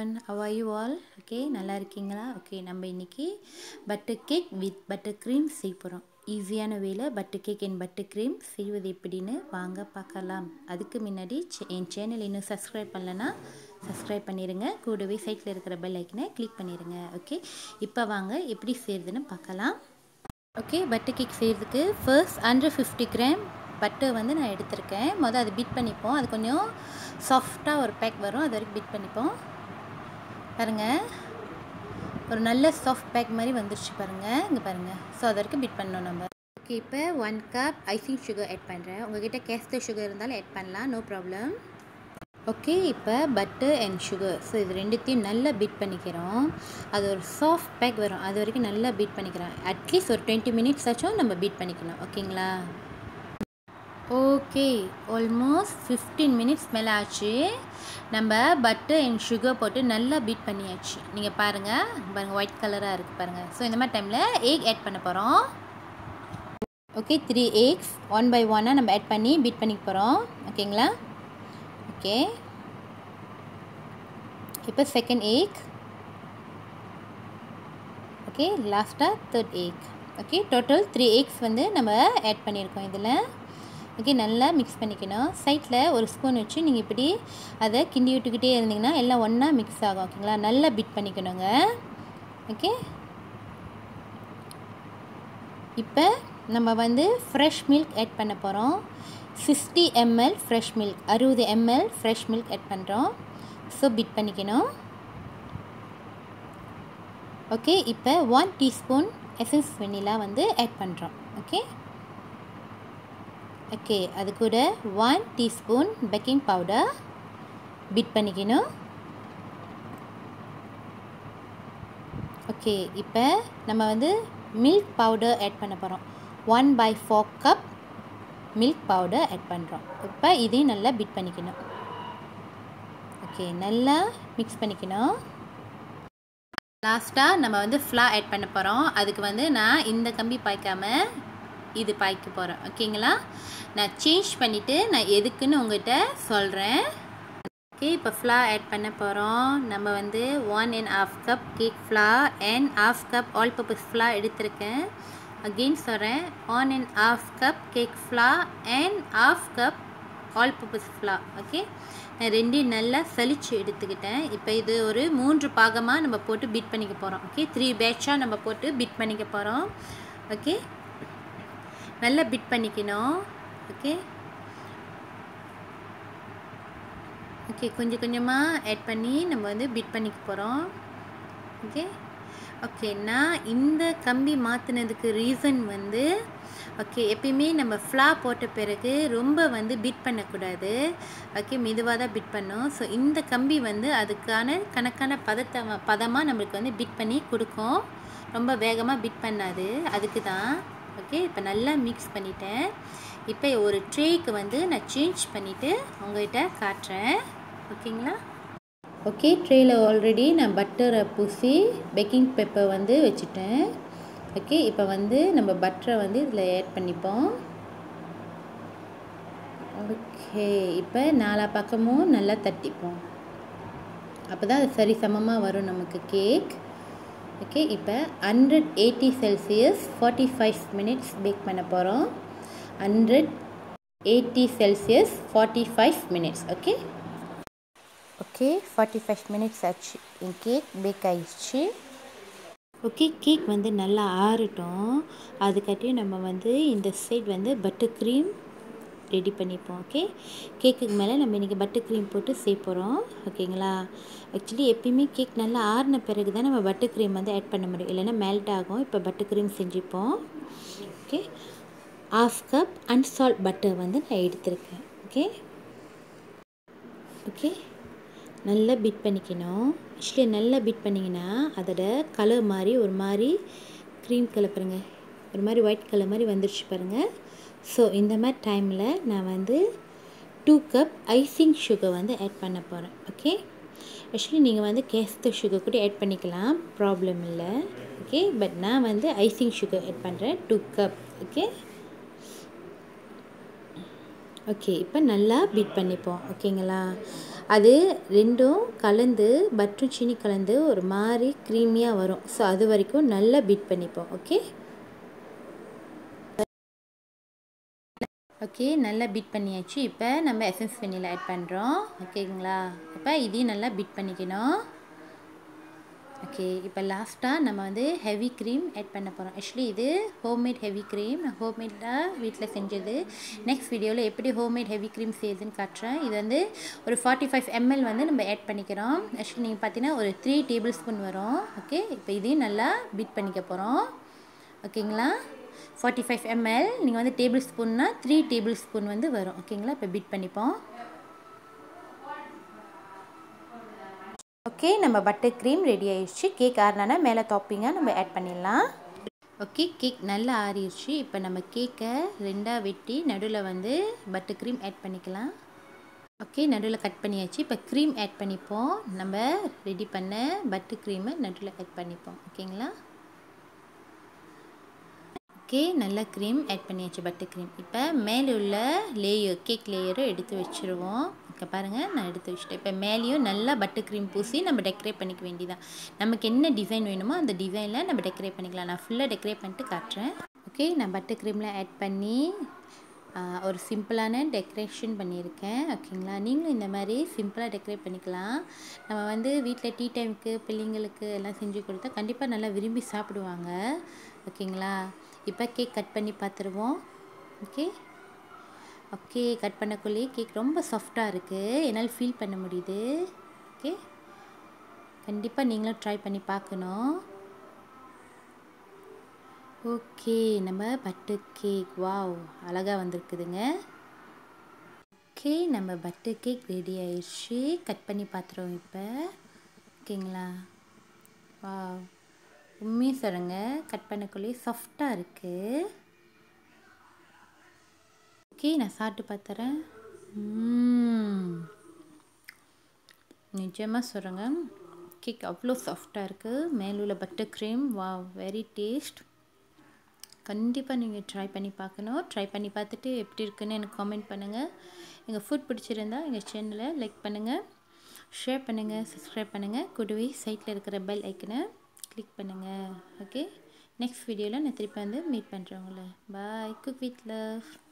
everyone, how are you all? Okay, நல்லா இருக்கீங்களா? Okay, நம்ம இன்னைக்கு butter cake with butter cream செய்ய போறோம். ஈஸியான வேல butter cake and butter cream செய்வது எப்படின்னு வாங்க பார்க்கலாம். அதுக்கு முன்னாடி என் சேனல் இன்னும் சப்ஸ்கிரைப் பண்ணலனா சப்ஸ்கிரைப் பண்ணிருங்க. கூடவே சைடுல இருக்கிற பெல் ஐகானை கிளிக் பண்ணிருங்க. ஓகே, இப்போ வாங்க எப்படி செய்யறதுன்னு பார்க்கலாம். ஓகே, பட்டர் கேக் செய்யறதுக்கு first 150 கிராம் बटर वो ना ये मोद अभी बीट पड़पो अं साफ्टा और पैक वो अद बीट पड़पो पर ना साफ्ट पैक मारे वंर बीट पड़ो number okay one cup icing sugar add पड़े उंगट कैस्टर शुगर ऐड पड़ला no problem okay butter and sugar so इत रेंडुत्तैयुम नल्ला बीट पण्णिक्किरोम अदु ओरु सॉफ्ट पैक वरुम अदु वरैक्कुम नल्ला बीट पण्णिक्किरोम अट्लीस्ट ओरु 20 मिनट्स आच्चुम नम्म बीट पण्णिक्कणुम ओकेंगला ओके आलमोस्ट 15 मिनट्स मेल आच्चु नम्म बटर एंड शुगर पोट्टु नल्ला बीट पण्णियाच्चु नींगा पारुंगा पारुंगा व्हाइट कलरा इरुक्कु पारुंगा सो इंद मारी टाइमला एग ऐड पण्ण पोरोम ओके 3 एग्स 1 by 1 नम्म ऐड पण्णि बीट पण्णिक पोरोम ओकेंगला ओके इप्पो सेकंड एग ओके लास्टा third egg okay total 3 eggs वंदु नम्म ऐड पण्णिरुक्कोम इदुला ओके நல்லா मिक्स பண்ணிக்கணும் சைடுல ஒரு ஸ்பூன் வச்சு நீங்க இப்படி அத கிண்டி விட்டுக்கிட்டே இருந்தீங்கன்னா எல்லாம் ஒண்ணா mix ஆகும் ஓகேங்களா நல்லா பிட் பண்ணிக்கணும்ங்க ஓகே இப்போ நம்ம வந்து fresh milk ऐड பண்ண போறோம் 60 ml fresh milk 60 ml fresh milk add பண்றோம் சோ பிட் பண்ணிக்கணும் ஓகே இப்போ 1 teaspoon essence vanilla வந்து ऐड பண்றோம் ஓகே ओके अदुकूड 1 टीस्पून बेकिंग पाउडर बीट पण्णिक्कणुम ओके इप्पो नम्म वंदु मिल्क पाउडर ऐड पण्ण पोरोम 1/4 कप मिल्क पाउडर ऐड पण्णोम इप्पो इदे नल्ला बीट पण्णिक्कणुम ओके नल्ला मिक्स पण्णिक्कणुम लास्टा नम्म वंदु फ्लोर ऐड पण्ण पोरोम अदुक्कु वंदु नान इंदा कंबी पायकाम இது பாய்க்க போறேன் ஓகேங்களா நான் சேஞ்ச் பண்ணிட்டு நான் எதுக்குன்னு உங்ககிட்ட சொல்றேன் ஓகே இப்ப flour ऐड பண்ண போறோம் நம்ம வந்து 1.5 cup cake flour and 1/2 cup all purpose flour எடுத்துர்க்கேன் again சொல்றேன் 1.5 cup cake flour and 1/2 cup all purpose flour okay நான் ரெண்டையும் நல்லா சலிச்சு எடுத்துக்கிட்டேன் இப்போ இது ஒரு மூன்று பாகமா நம்ம போட்டு பீட் பண்ணிக்க போறோம் ஓகே 3 batch-ஆ நம்ம போட்டு பீட் பண்ணிக்க போறோம் ஓகே நல்லா பிட் பண்ணிக்கணும் ஓகே ஓகே கொஞ்சம் கொஞ்சமா ऐड பண்ணி நம்ம வந்து பிட் பண்ணிக்க போறோம் ஓகே ஓகே நான் இந்த கம்பி மாத்துனதுக்கு ரீசன் வந்து ஓகே எப்பவுமே நம்ம ஃப்ளாப் போட்ட பிறகு ரொம்ப வந்து பிட் பண்ண கூடாது ஓகே மெதுவா தான் பிட் பண்ணனும் சோ இந்த கம்பி வந்து அதுக்கான கணக்கான பதமா நமக்கு வந்து பிட் பண்ணி கொடுக்கும் ரொம்ப வேகமா பிட் பண்ணாது அதுக்கு தான் ओके இப்போ நல்லா mix பண்ணிட்டேன் இப்போ ஒரு ட்ரேக்கு வந்து நான் சேஞ்ச் பண்ணிட்டு உங்ககிட்ட காட்றேன் ஓகேங்களா ஓகே ட்ரேல ஆல்ரெடி நான் பட்டரை பூசி பேக்கிங் பேப்பர் வந்து வெச்சிட்டேன் ஓகே இப்போ வந்து நம்ம பட்டரை வந்து இதல ஆட் பண்ணிப்போம் ஓகே இப்போ நாலா பக்கமும் நல்லா தட்டிப்போம் அப்பதான் சரி சமமா வரும் நமக்கு கேக் ओके इप्पा 180 सेल्सियस 45 मिनट्स बेक पण्ण पोरोम 180 Celsius 45 minutes okay okay 45 minutes आच्चु इन केक बेक आयिच्चु ओके केक वंदु नल्ला आरटुम अदुक्कटे नम्म वंदु इंद साइड वंदु बटर क्रीम रेडी पण्णिप्पोम ओके केक्कु मेल नम्म इनिक्कु बटर क्रीम पोट्टु सेयपोरोम ओकेंगला एक्चुअली एप्पयुमे केक नल्ला आरना पिறகு தான் நம்ம பட்டர் கிரீம் வந்து ऐड பண்ண முடியும் இல்லனா மெல்ட் ஆகும் இப்போ பட்டர் கிரீம் செஞ்சிப்போம் ஓகே 1/2 கப் அன்சால்ட் பட்டர் வந்து நான் எடுத்துர்க்கேன் ஓகே ஓகே நல்லா பீட் பண்ணிக்கணும் एक्चुअली நல்லா பீட் பண்ணீங்கனா அதோட கலர் மாதிரி ஒரு மாதிரி கிரீம் கலர் பாருங்க ஒரு மாதிரி ஒயிட் கலர் மாதிரி வந்துருச்சு பாருங்க சோ இந்த மாதிரி டைம்ல நான் வந்து 2 கப் ஐசிங் சுகர் வந்து ऐड பண்ண போறேன் ஓகே एक्चुअली நீங்கள் வந்து கேஸ்டர் சுகர் கூட ऐड பண்ணிக்கலாம் ப்ராப்ளம் இல்ல ஓகே பட் நான் வந்து ஐசிங் சுகர் ऐड பண்றேன் 2 கப் ஓகே ஓகே இப்போ நல்லா பீட் பண்ணிப்போம் ஓகேங்களா அது ரெண்டும் கலந்து பட்டர் சீனி கலந்து ஒரு மாதிரி க்ரீமியாக வரும். ஸோ அது வரைக்கும் நல்லா பீட் பண்ணிப்போம். ஓகே ஓகே நல்லா பீட் பண்ணியாச்சு. இப்போ நம்ம எசன்ஸ் வெண்ணிலா ஆட் பண்ணுறோம். ஓகேங்களா, இப்போ இதையும் நல்லா பீட் பண்ணிக்கணும். ஓகே, இப்போ லாஸ்ட்டாக நம்ம வந்து ஹெவி க்ரீம் ஆட் பண்ண போகிறோம். ஆக்சுவலி இது ஹோம்மேட் ஹெவி க்ரீம், நான் ஹோம்மேடாக வீட்டில் செஞ்சது. நெக்ஸ்ட் வீடியோவில் எப்படி ஹோம்மேட் ஹெவி க்ரீம் செய்யுதுன்னு காட்டுறேன். இது வந்து ஒரு 45 ml வந்து நம்ம ஆட் பண்ணிக்கிறோம். ஆக்சுவலி நீங்கள் பார்த்தீங்கன்னா ஒரு 3 டேபிள் ஸ்பூன் வரும். ஓகே, இப்போ இதையும் நல்லா பீட் பண்ணிக்க போகிறோம். ஓகேங்களா, 45 ml நீங்கள் வந்து டேபிள் ஸ்பூன்னா 3 டேபிள் ஸ்பூன் வந்து வரும். ஓகேங்களா, இப்போ பீட் பண்ணிப்போம். ஓகே, நம்ம பட்டர் க்ரீம் ரெடி ஆகிடுச்சு. கேக் ஆறுனா மேலே டாப்பிங்காக நம்ம ஆட் பண்ணிடலாம். ஓகே, கேக் நல்லா ஆறிடுச்சு. இப்போ நம்ம கேக்கை ரெண்டாக வெட்டி நடுவில் வந்து பட்டர் க்ரீம் ஆட் பண்ணிக்கலாம். ஓகே, நடுவில் கட் பண்ணியாச்சு. இப்போ க்ரீம் ஆட் பண்ணிப்போம். நம்ம ரெடி பண்ண பட்டர் க்ரீமை நடுவில் ஆட் பண்ணிப்போம். ஓகேங்களா, ஓகே, நல்லா க்ரீம் ஆட் பண்ணியாச்சு, பட்டர் க்ரீம். இப்போ மேலே உள்ள லேயர் கேக் லேயரை எடுத்து வச்சுருவோம். இப்போ பாருங்கள், நான் எடுத்து வச்சுட்டேன். இப்போ மேலேயும் நல்லா பட்டர் க்ரீம் பூசி நம்ம டெக்கரேட் பண்ணிக்க வேண்டியதான். நமக்கு என்ன டிசைன் வேணுமோ அந்த டிசைனில் நம்ம டெக்கரேட் பண்ணிக்கலாம். நான் ஃபுல்லாக டெக்கரேட் பண்ணிட்டு காட்டுறேன். ஓகே, நான் பட்டர் க்ரீம்லாம் ஆட் பண்ணி ஒரு சிம்பிளான டெக்கரேஷன் பண்ணியிருக்கேன். ஓகேங்களா, நீங்களும் இந்த மாதிரி சிம்பிளாக டெக்கரேட் பண்ணிக்கலாம். நம்ம வந்து வீட்டில் டீ டைமுக்கு பிள்ளைங்களுக்கு எல்லாம் செஞ்சு கொடுத்தா கண்டிப்பாக நல்லா விரும்பி சாப்பிடுவாங்க. ஓகேங்களா, இப்போ கேக் கட் பண்ணி பார்த்துருவோம். ஓகே ஓகே, கட் பண்ணக்குள்ளேயே கேக் ரொம்ப சாஃப்டாக இருக்குது, என்னால் ஃபீல் பண்ண முடியுது. ஓகே, கண்டிப்பாக நீங்களும் ட்ரை பண்ணி பார்க்கணும். ஓகே, நம்ம பட்டர் கேக் வாவ் அழகாக வந்திருக்குதுங்க. ஓகே, நம்ம பட்டர் கேக் ரெடி ஆயிடுச்சு. கட் பண்ணி பார்த்துருவோம் இப்போ. ஓகேங்களா, வாவ் உண்மையை சொல்லுங்க, கட் பண்ணக்குள்ளேயே சாஃப்டாக இருக்குது. ஓகே, நான் சாப்பிட்டு பார்த்துறேன். நிஜமாக சொல்கிறேங்க, கேக் அவ்வளோ சாஃப்டாக இருக்குது. மேலுள்ள பட்டர் க்ரீம் வா வெரி டேஸ்ட். கண்டிப்பாக நீங்கள் ட்ரை பண்ணி பார்க்கணும். ட்ரை பண்ணி பார்த்துட்டு எப்படி இருக்குன்னு எனக்கு காமெண்ட் பண்ணுங்கள். எங்கள் ஃபுட் பிடிச்சிருந்தால் எங்கள் சேனலை லைக் பண்ணுங்கள், ஷேர் பண்ணுங்கள், சப்ஸ்கிரைப் பண்ணுங்கள். கூடவே சைட்டில் இருக்கிற பெல் ஐக்கனை கிளிக் பண்ணுங்கள். ஓகே, நெக்ஸ்ட் வீடியோவில் நான் திருப்பி வந்து மீட் பண்ணுறேன் உங்களை. பாய். Cook with love.